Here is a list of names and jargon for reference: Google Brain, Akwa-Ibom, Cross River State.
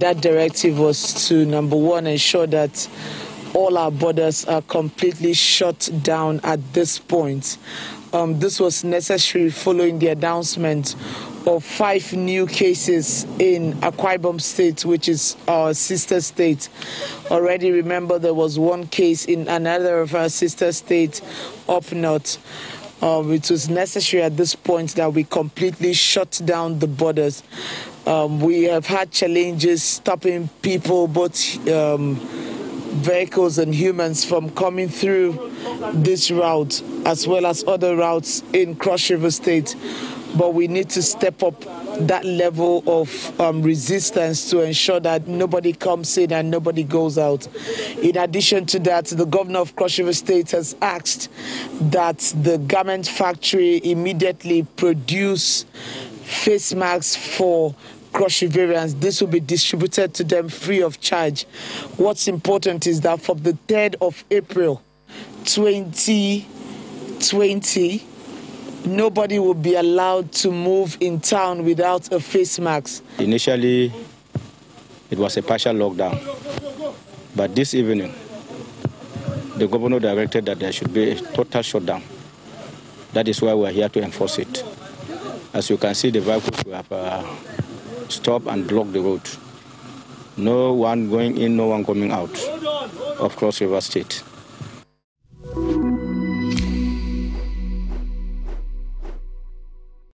That directive was to, number one, ensure that all our borders are completely shut down at this point. This was necessary following the announcement of 5 new cases in Akwa-Ibom State, which is our sister state. Already, remember, there was 1 case in another of our sister state up north. It was necessary at this point that we completely shut down the borders. We have had challenges stopping people, both vehicles and humans, from coming through this route as well as other routes in Cross River State. But we need to step up that level of resistance to ensure that nobody comes in and nobody goes out. In addition to that, the governor of Cross River State has asked that the garment factory immediately produce face masks for Cross Riverians. This will be distributed to them free of charge. What's important is that from the 3rd of April 2020, nobody will be allowed to move in town without a face mask. Initially, it was a partial lockdown, but this evening, the governor directed that there should be a total shutdown. That is why we are here to enforce it. As you can see, the vehicles have stopped and blocked the road. No one going in, no one coming out of Cross River State.